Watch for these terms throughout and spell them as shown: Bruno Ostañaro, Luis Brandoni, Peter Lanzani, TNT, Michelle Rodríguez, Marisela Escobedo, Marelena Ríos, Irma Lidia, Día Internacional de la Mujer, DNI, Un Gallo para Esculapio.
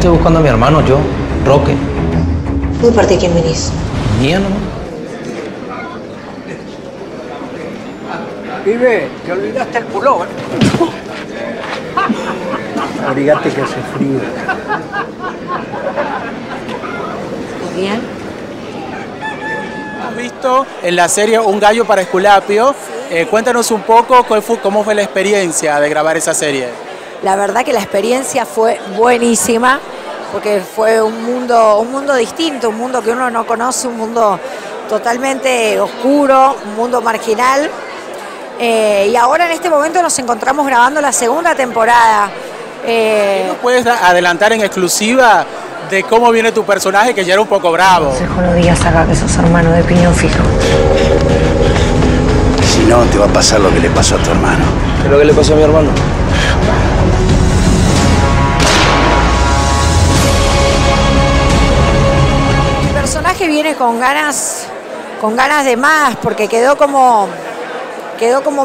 Estoy buscando a mi hermano, yo, Roque. ¿De parte de quién venís? Mía, ¿no? Pibe, te olvidaste el pullover. Abrigate que hace frío. ¿Estás bien? ¿Has visto en la serie Un Gallo para Esculapio? Cuéntanos un poco cómo fue la experiencia de grabar esa serie. La verdad que la experiencia fue buenísima, porque fue un mundo distinto, un mundo que uno no conoce, un mundo totalmente oscuro, un mundo marginal. Y ahora en este momento nos encontramos grabando la segunda temporada. ¿Nos puedes adelantar en exclusiva de cómo viene tu personaje, que ya era un poco bravo? Consejo no digas acá que sos hermano de piñón fijo. Si no, te va a pasar lo que le pasó a tu hermano. ¿Qué es lo que le pasó a mi hermano? Mi personaje viene con ganas de más, porque quedó como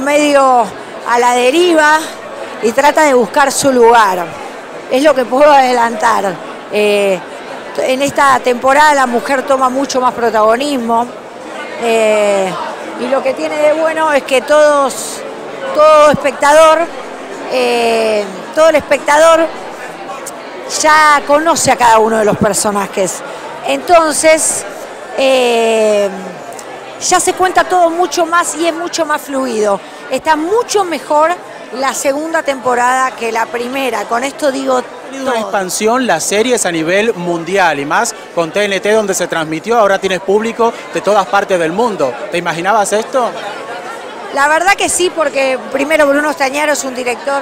medio a la deriva y trata de buscar su lugar. Es lo que puedo adelantar. En esta temporada la mujer toma mucho más protagonismo. Y lo que tiene de bueno es que todo el espectador ya conoce a cada uno de los personajes. Entonces, ya se cuenta todo mucho más y es mucho más fluido. Está mucho mejor la segunda temporada que la primera. Con esto digo todo. Una expansión, las series a nivel mundial y más con TNT, donde se transmitió. Ahora tienes público de todas partes del mundo. ¿Te imaginabas esto? La verdad que sí, porque primero Bruno Ostañaro es un director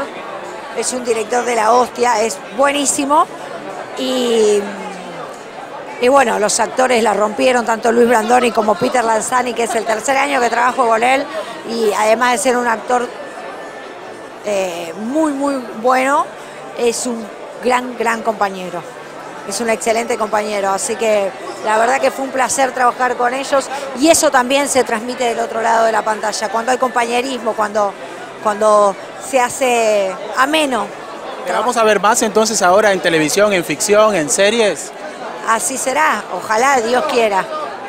de la hostia, es buenísimo. Y bueno, los actores la rompieron, tanto Luis Brandoni como Peter Lanzani, que es el tercer año que trabajo con él, y además de ser un actor muy bueno, es un gran compañero, es un excelente compañero, así que la verdad que fue un placer trabajar con ellos, y eso también se transmite del otro lado de la pantalla, cuando hay compañerismo, cuando se hace ameno. ¿Te vamos a ver más entonces ahora en televisión, en ficción, en series? Así será, ojalá, Dios quiera.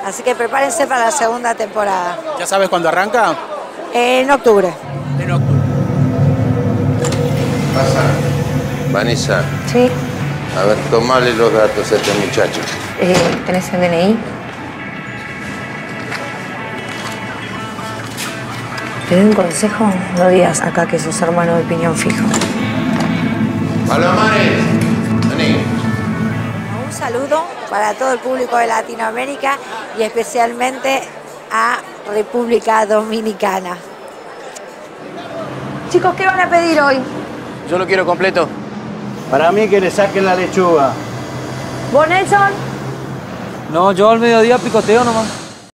Así que prepárense para la segunda temporada. ¿Ya sabes cuándo arranca? En octubre. En octubre. Vanessa. Sí. A ver, tomale los datos a este muchacho. ¿Tenés el DNI? Te doy un consejo, no digas acá que sos hermano de piñón fijo. Palomares, vení. Un saludo para todo el público de Latinoamérica y especialmente a República Dominicana. Chicos, ¿qué van a pedir hoy? Yo lo quiero completo. Para mí que le saquen la lechuga. ¿Vos, Nelson? No, yo al mediodía picoteo nomás.